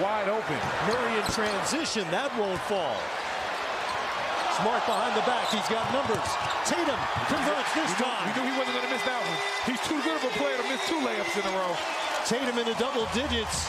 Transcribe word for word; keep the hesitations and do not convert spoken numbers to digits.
Wide open. Murray in transition. That won't fall. Smart behind the back. He's got numbers. Tatum converts this time. You knew he wasn't going to miss that one. He's too good of a player to miss two layups in a row. Tatum in the double digits.